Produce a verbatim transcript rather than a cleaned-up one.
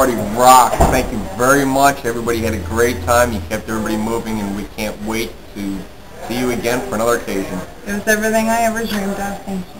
party rocked. Thank you very much. Everybody had a great time. You kept everybody moving, and we can't wait to see you again for another occasion. It was everything I ever dreamed of. Thank you.